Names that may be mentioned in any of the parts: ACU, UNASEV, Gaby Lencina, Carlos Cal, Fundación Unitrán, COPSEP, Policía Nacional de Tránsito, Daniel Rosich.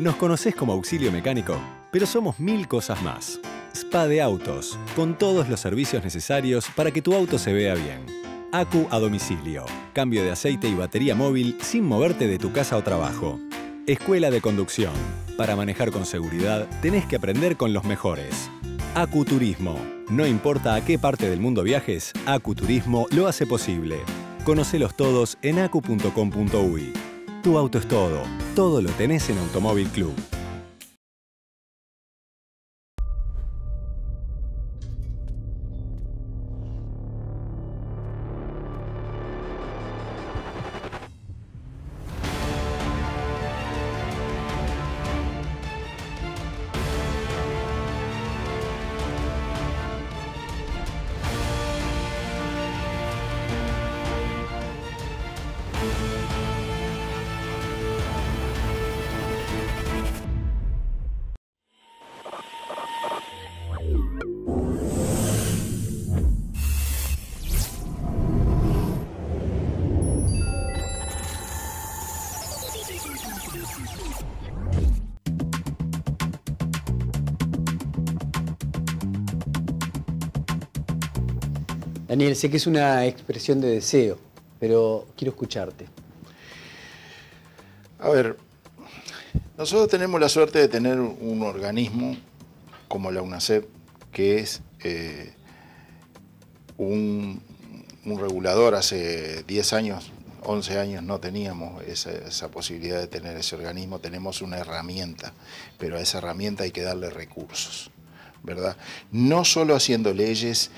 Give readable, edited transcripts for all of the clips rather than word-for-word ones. Nos conocés como auxilio mecánico, pero somos mil cosas más. Spa de autos, con todos los servicios necesarios para que tu auto se vea bien. ACU a domicilio, cambio de aceite y batería móvil sin moverte de tu casa o trabajo. Escuela de conducción. Para manejar con seguridad, tenés que aprender con los mejores. ACU Turismo. No importa a qué parte del mundo viajes, ACU Turismo lo hace posible. Conocelos todos en acu.com.uy. Tu auto es todo. Todo lo tenés en Automóvil Club. Daniel, sé que es una expresión de deseo, pero quiero escucharte. A ver, nosotros tenemos la suerte de tener un organismo como la UNASEV, que es un regulador. Hace 10 años, 11 años no teníamos esa posibilidad de tener ese organismo. Tenemos una herramienta, pero a esa herramienta hay que darle recursos, ¿verdad? No solo haciendo leyes,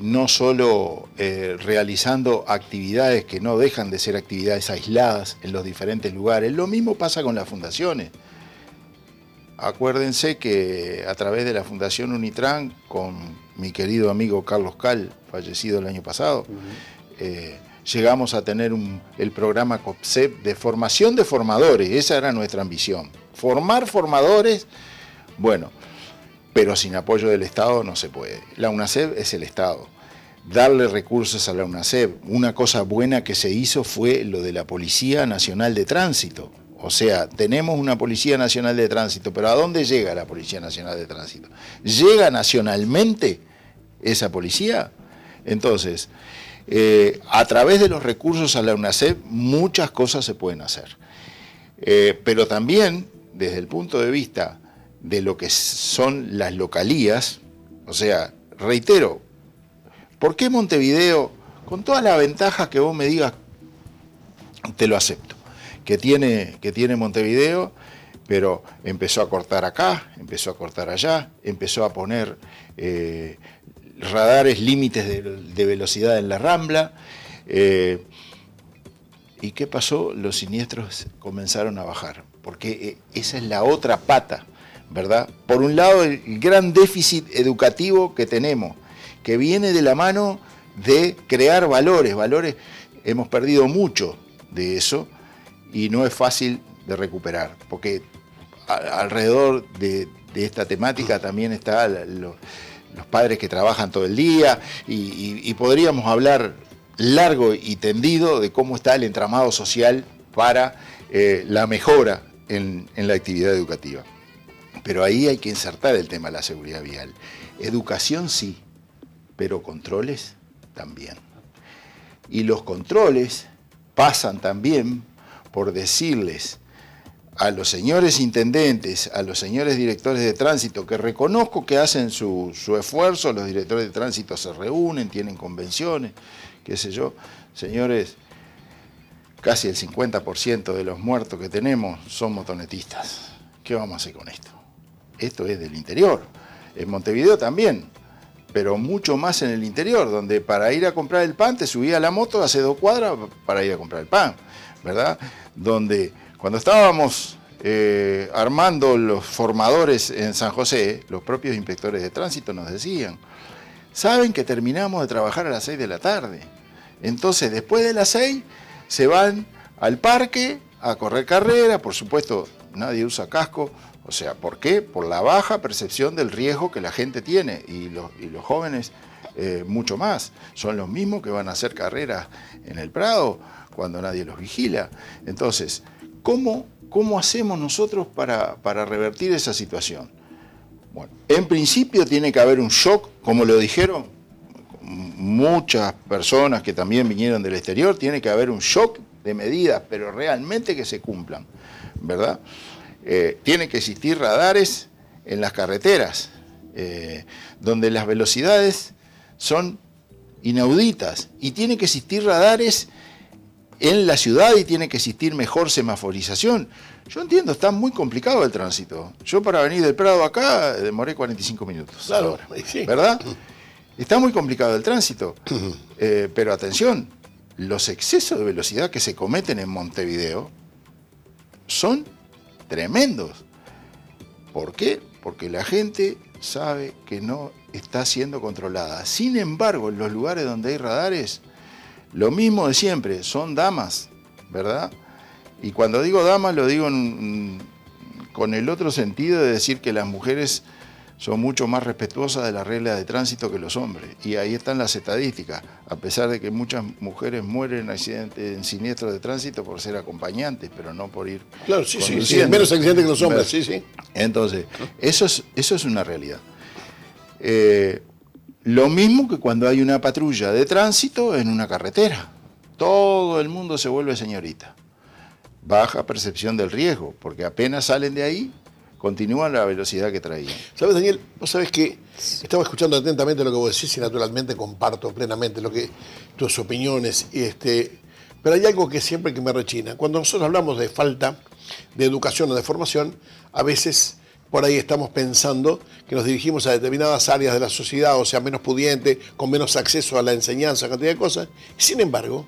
no solo realizando actividades que no dejan de ser actividades aisladas en los diferentes lugares. Lo mismo pasa con las fundaciones. Acuérdense que a través de la Fundación Unitrán, con mi querido amigo Carlos Cal, fallecido el año pasado, llegamos a tener el programa COPSEP de formación de formadores. Esa era nuestra ambición, formar formadores. Bueno, pero sin apoyo del Estado no se puede. La UNASEV es el Estado. Darle recursos a la UNASEV. Una cosa buena que se hizo fue lo de la Policía Nacional de Tránsito. O sea, tenemos una Policía Nacional de Tránsito, pero ¿a dónde llega la Policía Nacional de Tránsito? ¿Llega nacionalmente esa policía? Entonces, a través de los recursos a la UNASEV, muchas cosas se pueden hacer. Pero también, desde el punto de vista de lo que son las localías, o sea, reitero, ¿por qué Montevideo, con todas las ventajas que vos me digas, te lo acepto, que tiene Montevideo, pero empezó a cortar acá, empezó a cortar allá, empezó a poner radares, límites de velocidad en la Rambla, ¿y qué pasó? Los siniestros comenzaron a bajar, porque esa es la otra pata, ¿verdad? Por un lado, el gran déficit educativo que tenemos, que viene de la mano de crear valores. Valores, hemos perdido mucho de eso y no es fácil de recuperar, porque alrededor de esta temática también están los padres que trabajan todo el día y podríamos hablar largo y tendido de cómo está el entramado social para la mejora en la actividad educativa. Pero ahí hay que insertar el tema de la seguridad vial. Educación sí, pero controles también. Y los controles pasan también por decirles a los señores intendentes, a los señores directores de tránsito, que reconozco que hacen su esfuerzo, los directores de tránsito se reúnen, tienen convenciones, qué sé yo. Señores, casi el 50% de los muertos que tenemos son motonetistas. ¿Qué vamos a hacer con esto? Esto es del interior, en Montevideo también, pero mucho más en el interior, donde para ir a comprar el pan te subía a la moto hace 2 cuadras para ir a comprar el pan, ¿verdad? Donde cuando estábamos armando los formadores en San José, los propios inspectores de tránsito nos decían, saben que terminamos de trabajar a las 6 de la tarde, entonces después de las 6 se van al parque a correr carrera, por supuesto nadie usa casco. O sea, ¿por qué? Por la baja percepción del riesgo que la gente tiene y los jóvenes mucho más. Son los mismos que van a hacer carreras en el Prado cuando nadie los vigila. Entonces, ¿cómo ¿Cómo hacemos nosotros para revertir esa situación? Bueno, en principio tiene que haber un shock, como lo dijeron muchas personas que también vinieron del exterior, tiene que haber un shock de medidas, pero realmente que se cumplan, ¿verdad? Tiene que existir radares en las carreteras, donde las velocidades son inauditas, y tiene que existir radares en la ciudad y tiene que existir mejor semaforización. Yo entiendo, está muy complicado el tránsito. Yo para venir del Prado acá demoré 45 minutos. Claro, ahora, sí. ¿Verdad? Está muy complicado el tránsito. Pero atención, los excesos de velocidad que se cometen en Montevideo son tremendos. ¿Por qué? Porque la gente sabe que no está siendo controlada. Sin embargo, en los lugares donde hay radares, lo mismo de siempre, son damas, ¿verdad? Y cuando digo damas lo digo con el otro sentido de decir que las mujeres son mucho más respetuosas de las reglas de tránsito que los hombres. Y ahí están las estadísticas. A pesar de que muchas mujeres mueren en accidentes, en siniestros de tránsito por ser acompañantes, pero no por ir conduciendo. Claro, sí, sí, sí, menos accidentes que los hombres, sí, sí. Entonces, eso es una realidad. Lo mismo que cuando hay una patrulla de tránsito en una carretera. Todo el mundo se vuelve señorita. Baja percepción del riesgo, porque apenas salen de ahí, continúan la velocidad que traían. ¿Sabes, Daniel? Vos sabés que estaba escuchando atentamente lo que vos decís y naturalmente comparto plenamente lo que, tus opiniones. Pero hay algo que siempre que me rechina. Cuando nosotros hablamos de falta de educación o de formación, a veces por ahí estamos pensando que nos dirigimos a determinadas áreas de la sociedad, o sea, menos pudiente, con menos acceso a la enseñanza, cantidad de cosas. Sin embargo,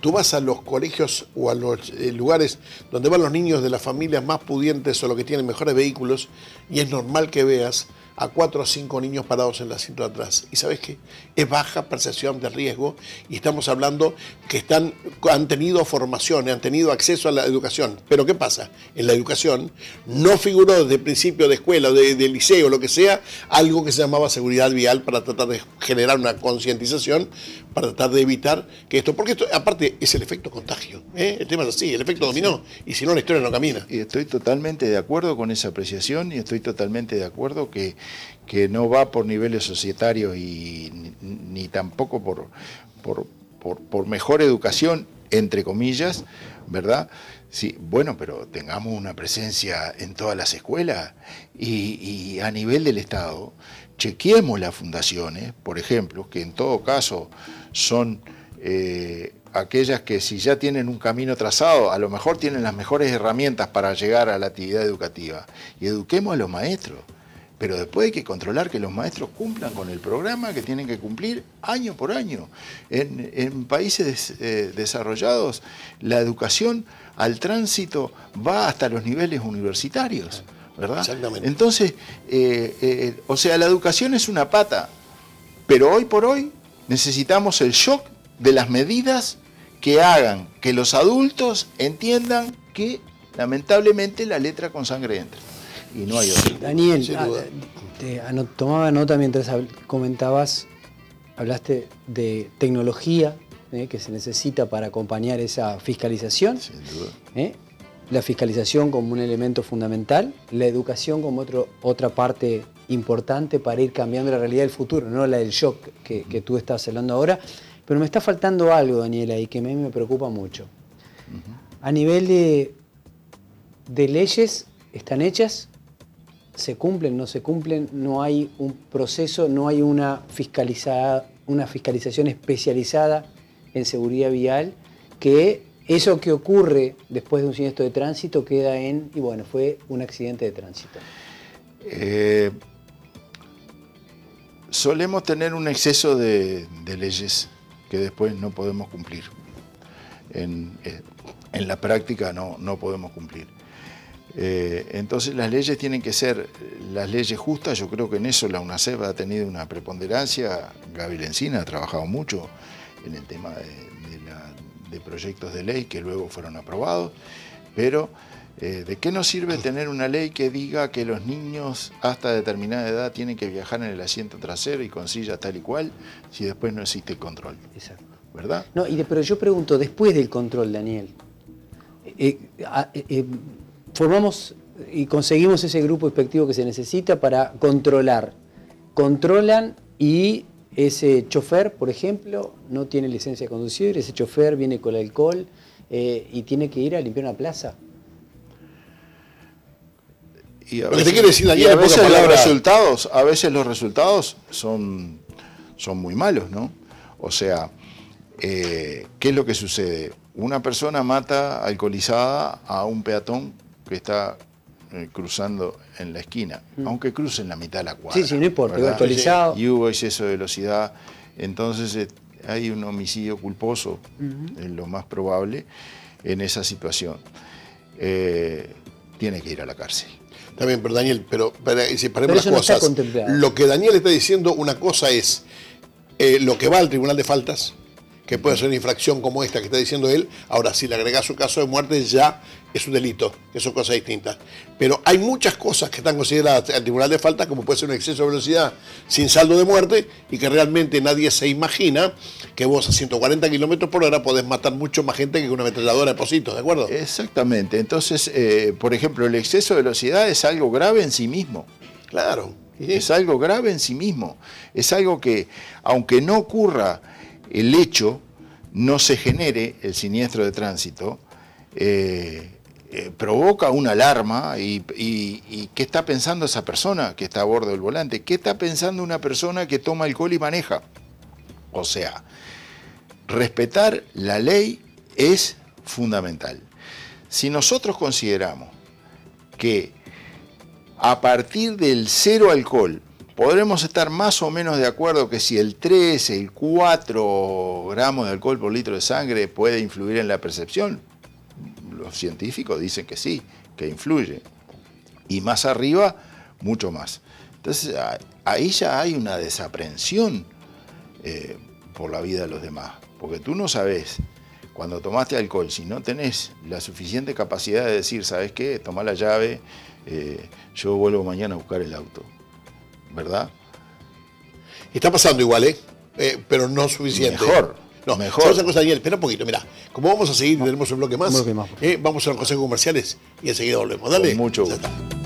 tú vas a los colegios o a los lugares donde van los niños de las familias más pudientes o los que tienen mejores vehículos, y es normal que veas a 4 o 5 niños parados en el asiento de atrás. ¿Y sabes qué? Es baja percepción de riesgo y estamos hablando que han tenido formación, han tenido acceso a la educación. Pero ¿qué pasa? En la educación no figuró desde el principio de escuela, de liceo, lo que sea, algo que se llamaba seguridad vial para tratar de generar una concientización, para tratar de evitar que esto... Porque esto, aparte, es el efecto contagio. El tema es así, el efecto dominó. Y si no, la historia no camina. Y estoy totalmente de acuerdo con esa apreciación y estoy totalmente de acuerdo que no va por niveles societarios y ni tampoco por mejor educación, entre comillas, ¿verdad? Sí, bueno, pero tengamos una presencia en todas las escuelas y a nivel del Estado, chequeemos las fundaciones, por ejemplo, que en todo caso son aquellas que si ya tienen un camino trazado, a lo mejor tienen las mejores herramientas para llegar a la actividad educativa. Y eduquemos a los maestros. Pero después hay que controlar que los maestros cumplan con el programa que tienen que cumplir año por año. En países desarrollados, la educación al tránsito va hasta los niveles universitarios, ¿verdad? Exactamente. Entonces, o sea, la educación es una pata, pero hoy por hoy necesitamos el shock de las medidas que hagan que los adultos entiendan que, lamentablemente, la letra con sangre entra. Y no hay otro. Daniel, tomaba nota mientras comentabas, hablaste de tecnología que se necesita para acompañar esa fiscalización. Sin duda. La fiscalización como un elemento fundamental, la educación como otra parte importante para ir cambiando la realidad del futuro, no la del shock que tú estás hablando ahora. Pero me está faltando algo, Daniel, ahí que a mí me preocupa mucho. A nivel de leyes, ¿están hechas? ¿Se cumplen? ¿No se cumplen? ¿No hay un proceso? ¿No hay una fiscalización especializada en seguridad vial? Que eso que ocurre después de un siniestro de tránsito queda en... Y bueno, fue un accidente de tránsito. Solemos tener un exceso de leyes que después no podemos cumplir. En la práctica no podemos cumplir. Entonces las leyes tienen que ser las leyes justas. Yo creo que en eso la UNASEV ha tenido una preponderancia. Gaby Lencina ha trabajado mucho en el tema de proyectos de ley que luego fueron aprobados, pero ¿de qué nos sirve tener una ley que diga que los niños hasta determinada edad tienen que viajar en el asiento trasero y con silla tal y cual si después no existe el control? Exacto. ¿Verdad? No, pero yo pregunto, después del control, Daniel, formamos y conseguimos ese grupo inspectivo que se necesita para controlar. Controlan y ese chofer, por ejemplo, no tiene licencia de conducir, ese chofer viene con alcohol y tiene que ir a limpiar una plaza. Y a veces, lo que te quiero decir, Daniel, a veces los resultados son muy malos, ¿no? O sea, ¿qué es lo que sucede? Una persona mata alcoholizada a un peatón que está cruzando en la esquina, aunque cruce en la mitad de la cuadra. Sí, sí, no importa, alcoholizado. Y hubo exceso de velocidad, entonces hay un homicidio culposo, lo más probable, en esa situación. Tiene que ir a la cárcel. También, pero Daniel, pero separemos las cosas. Lo que Daniel está diciendo, una cosa es lo que va al Tribunal de Faltas, que puede ser una infracción como esta que está diciendo él. Ahora, si le agregás su caso de muerte, ya es un delito, que son cosas distintas. Pero hay muchas cosas que están consideradas al Tribunal de Faltas, como puede ser un exceso de velocidad sin saldo de muerte, y que realmente nadie se imagina que vos a 140 kilómetros por hora podés matar mucho más gente que con una ametralladora de pocitos, ¿de acuerdo? Exactamente. Entonces, por ejemplo, el exceso de velocidad es algo grave en sí mismo. Claro. ¿Sí? Es algo grave en sí mismo. Es algo que, aunque no ocurra el hecho, no se genere el siniestro de tránsito, provoca una alarma y ¿qué está pensando esa persona que está a bordo del volante? ¿Qué está pensando una persona que toma alcohol y maneja? O sea, respetar la ley es fundamental. Si nosotros consideramos que a partir del cero alcohol podremos estar más o menos de acuerdo que si el 13, el 4 gramos de alcohol por litro de sangre puede influir en la percepción. Los científicos dicen que sí, que influye. Y más arriba, mucho más. Entonces, ahí ya hay una desaprensión por la vida de los demás. Porque tú no sabés, cuando tomaste alcohol, si no tenés la suficiente capacidad de decir, ¿sabés qué? Tomá la llave, yo vuelvo mañana a buscar el auto. ¿Verdad? Está pasando igual, pero no suficiente. Mejor. No, mejor. ¿Sabes una cosa, Daniel? Espera un poquito, mira. Como vamos a seguir, tenemos un bloque más. Vamos a los consejos comerciales y enseguida volvemos. Dale. Con mucho gusto.